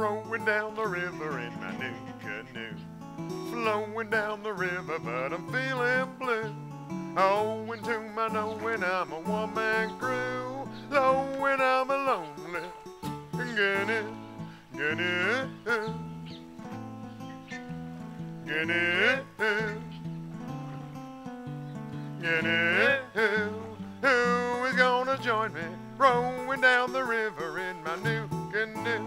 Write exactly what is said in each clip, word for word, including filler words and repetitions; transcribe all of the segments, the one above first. rowing down the river in my new canoe. Flowing down the river, but I'm feeling blue. Oh, and to my knowing I'm a one-man crew. Oh, and I'm a lonely Gnu, Gnu, Gnu, Gnu. Who is gonna join me rowing down the river in my new canoe?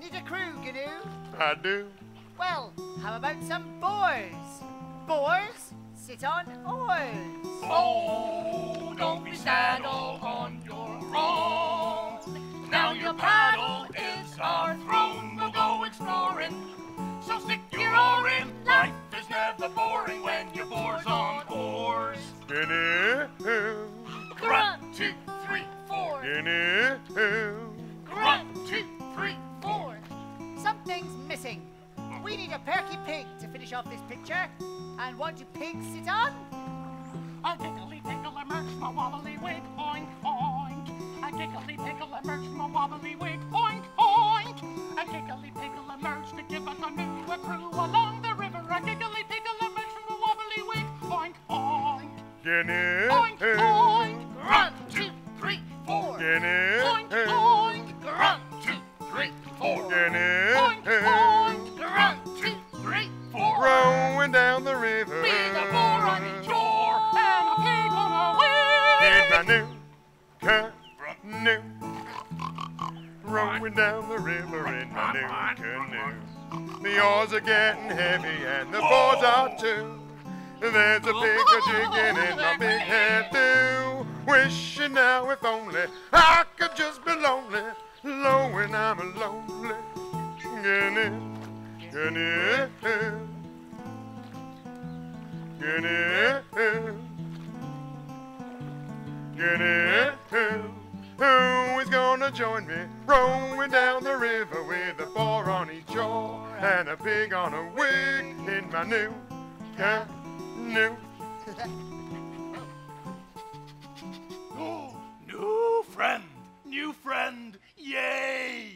Need a crew, Gnu? I do. Well, how about some boys? Boys sit on oars. Oh, don't be saddled on your own. Now your paddle is our throne. We'll go exploring, so stick your oar in. Life is never boring when your boar's on oars. Gnu, grunt, two, three, four. Gnu, grunt, two, three, four. Something's missing. We need a perky pig to finish off this picture. And what do pigs sit on? A giggly tickle emerge my wobbly wig, oink, oink. A giggly tickle emerge my wobbly wig, oink, oink. A giggly tickle emerge to give us a new crew along the river. A giggly tickle emerge from a wobbly wig, oink, oink. Gnu, oink, oink. Grunt, two, three, four. Gnu, oink, oink. Grunt, two, three, four. Gnu, oink, oink. Rowing down the river. With a boar on each oar and a pig on a wing. In my new canoe. Rowing down the river in my new canoe. The oars are getting heavy and the boards are too. There's a pig a-jigging in my big hairdo. Wishing now if only I could just be lonely. Low when I'm a lonely Gnu, Gnu. Gnu, Gnu, who is gonna join me rowing down the river with a boar on each oar and a pig on a wig in my new canoe? Oh, new friend, new friend, yay!